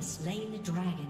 Slain the dragon.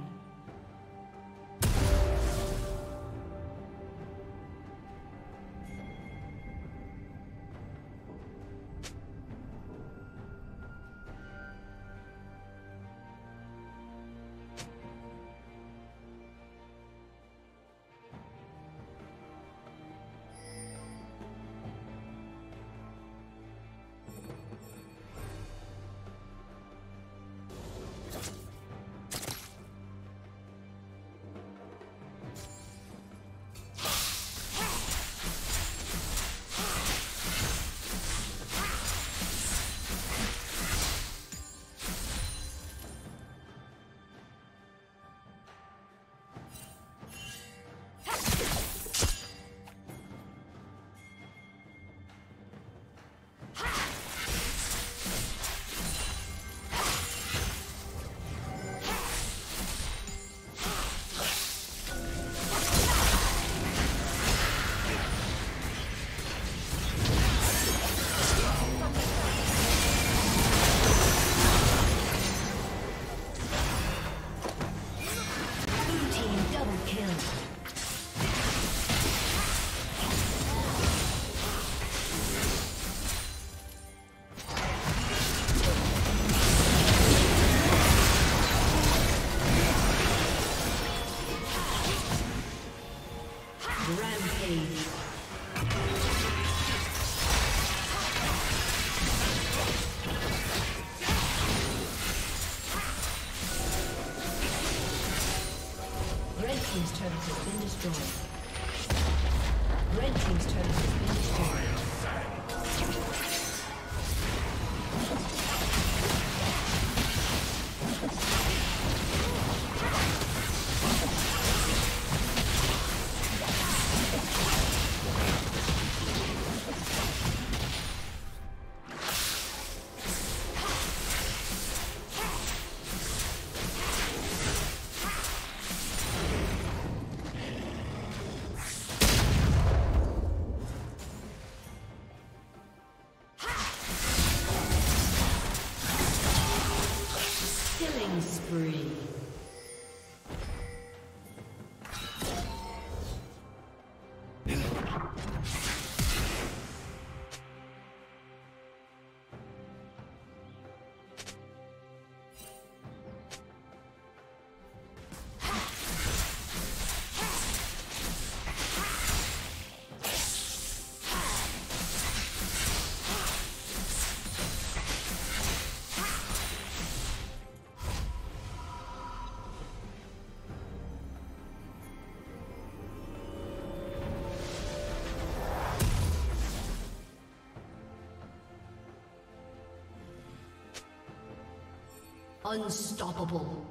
Unstoppable.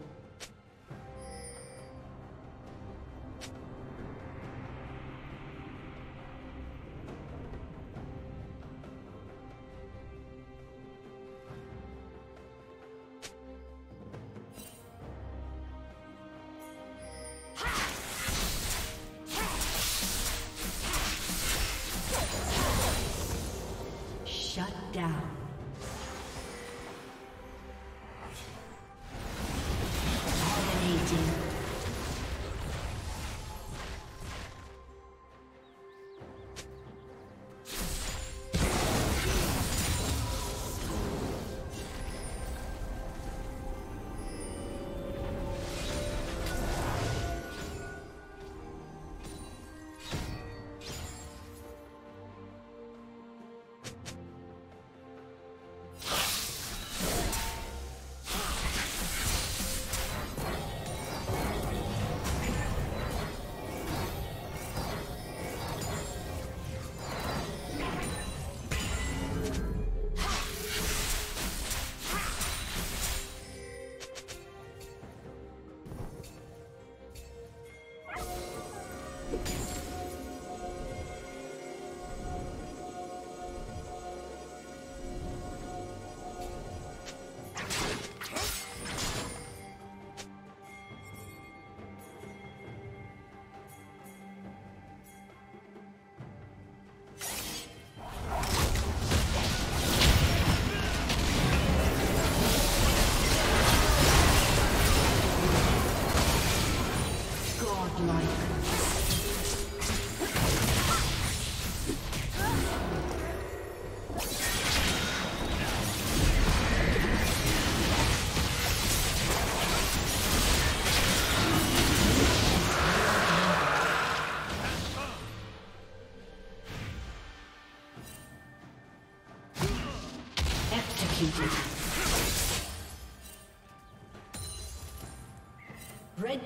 Red